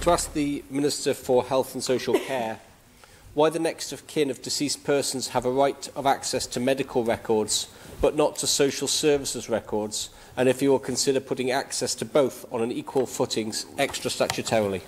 to ask the Minister for Health and Social Care why the next of kin of deceased persons have a right of access to medical records but not to social services records, and if you will consider putting access to both on an equal footing extra statutorily.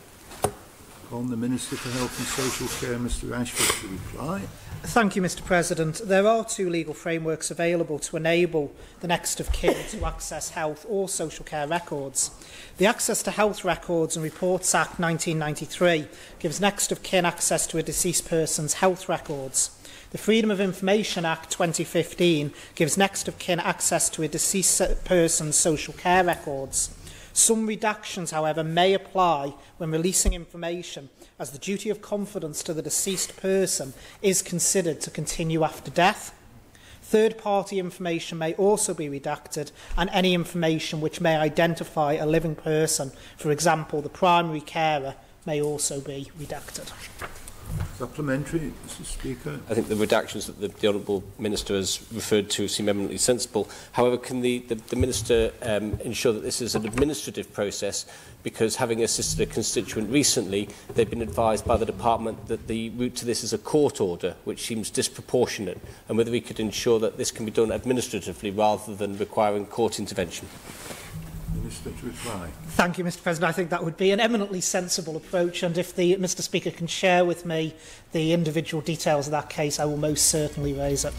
On the Minister for Health and Social Care, Mr Ashford, to reply. Thank you, Mr President. There are two legal frameworks available to enable the next of kin to access health or social care records. The Access to Health Records and Reports Act 1993 gives next of kin access to a deceased person's health records. The Freedom of Information Act 2015 gives next of kin access to a deceased person's social care records. Some redactions, however, may apply when releasing information, as the duty of confidence to the deceased person is considered to continue after death. Third-party information may also be redacted, and any information which may identify a living person, for example, the primary carer, may also be redacted. Supplementary, Mr Speaker. I think the redactions that the Honourable Minister has referred to seem eminently sensible. However, can the Minister ensure that this is an administrative process? Because, having assisted a constituent recently, they've been advised by the Department that the route to this is a court order, which seems disproportionate, and whether we could ensure that this can be done administratively rather than requiring court intervention. Minister to reply. Thank you, Mr President. I think that would be an eminently sensible approach, and if the Mr Speaker can share with me the individual details of that case, I will most certainly raise it.